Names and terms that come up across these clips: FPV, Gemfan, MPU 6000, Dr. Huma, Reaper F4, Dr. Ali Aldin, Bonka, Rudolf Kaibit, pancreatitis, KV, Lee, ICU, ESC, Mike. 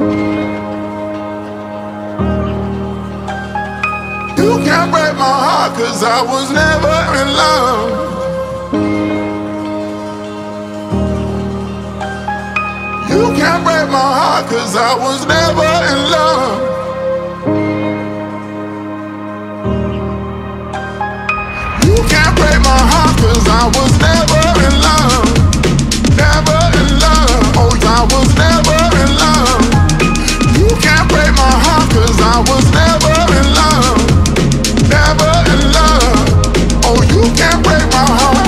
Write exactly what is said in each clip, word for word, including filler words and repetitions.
You can't break my heart, cause I was never in love. You can't break my heart, cause I was never in love. You can't break my heart, cause I was never in love. Never in love, oh I was never in love. You can't break my heart, cause I was never in love. Never in love, oh you can't break my heart.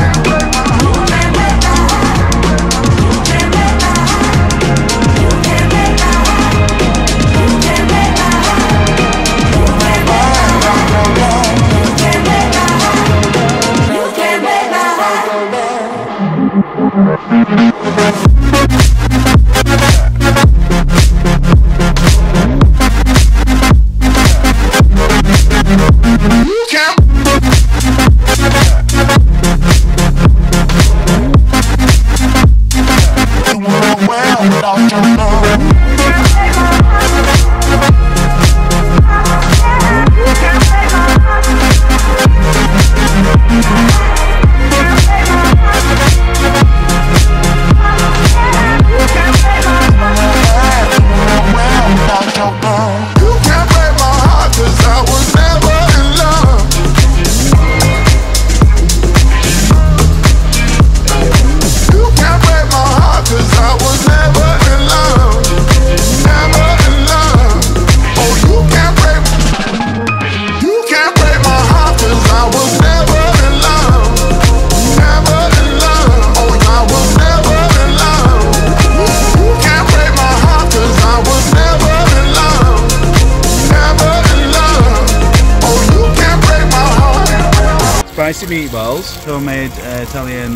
Spicy meatballs, homemade uh, Italian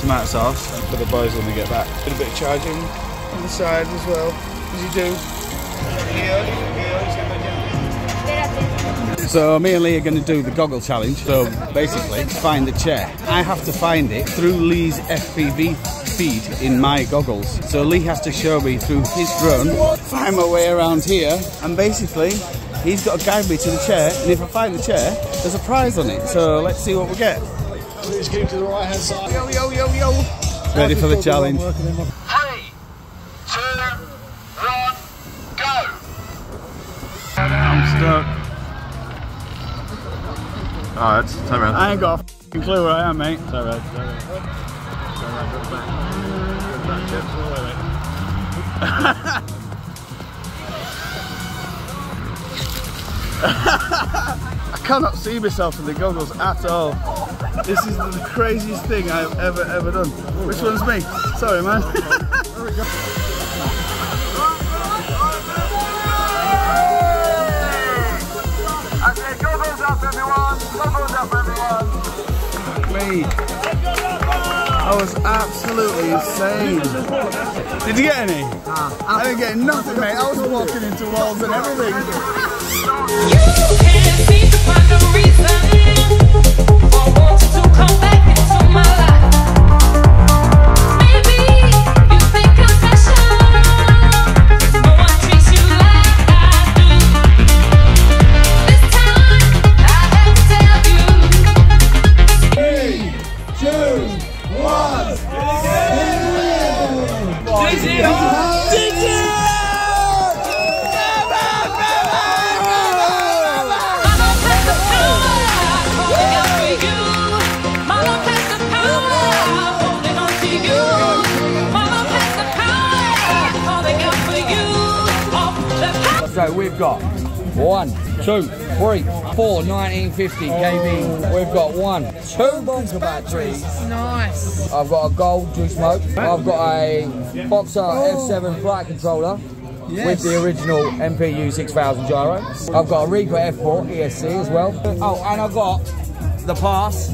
tomato sauce. And for the boys when they get back. Did a bit of charging on the sides as well, as you do. So me and Lee are going to do the goggle challenge. So basically, find the chair. I have to find it through Lee's F P V feed in my goggles. So Lee has to show me through his drone, find my way around here, and basically, he's got to guide me to the chair, and if I find the chair, there's a prize on it. So let's see what we get. Let's get to the right hand side. Yo, yo, yo, yo. Ready for the challenge. Three, two, one, go. I'm stuck. Alright, it's alright. I ain't got a f***ing clue where I am, mate. It's alright, it's alright. It's alright, it's alright. I cannot see myself in the goggles at all. This is the craziest thing I've ever, ever done. Which one's me? Sorry, man. There we go. Okay, goggles up, everyone. Goggles up, everyone. Lee. I was absolutely insane. Did you get any? Uh, I didn't get nothing, mate. I was walking into walls and everything. You can't seem to find a reason for wanting to come back into my life. So we've got one, two, three, four, nineteen fifty K V. We've got one, two Bonka batteries. Nice. I've got a gold juice smoke. I've got a Boxer F seven flight controller with the original M P U six thousand gyro. I've got a Reaper F four E S C as well. Oh, and I've got the pass.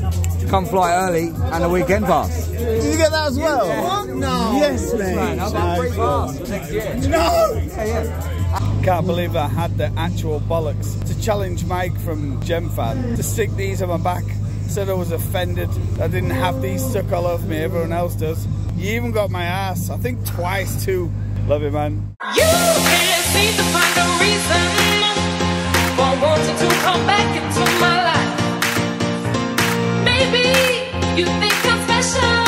Come fly early and a weekend pass. Did you get that as well? Yeah. What? No. Yes, mate. Right, I've got free pass for next year. No. Yeah, yeah. I can't believe I had the actual bollocks to challenge Mike from Gemfan to stick these on my back. Said I was offended. I didn't have these stuck all over me. Everyone else does. You even got my ass. I think twice too. Love it, man. You can't seem to find a reason for wanting to come back into my life. Maybe you think I'm special,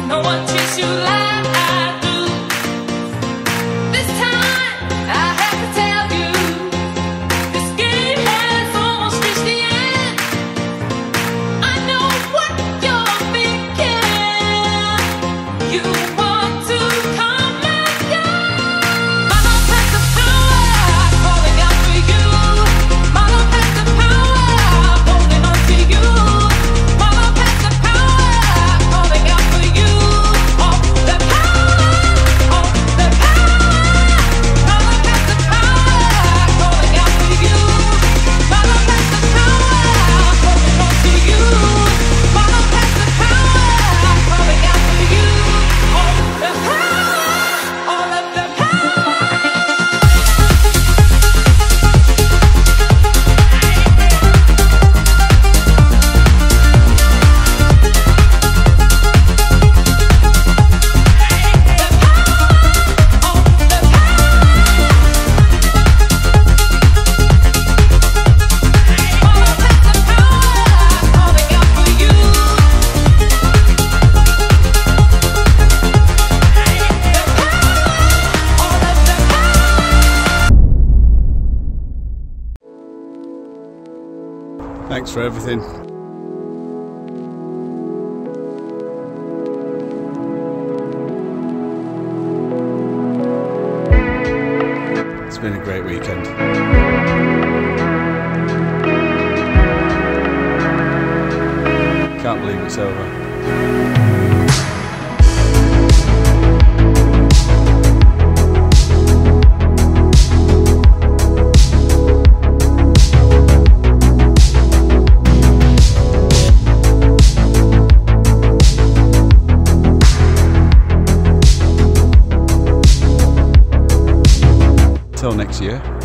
but no one treats you like I do. This time I have to tell you, this game has almost reached the end. I know what you're thinking. You want to come. Thanks for everything. It's been a great weekend. Can't believe it's over. Next year.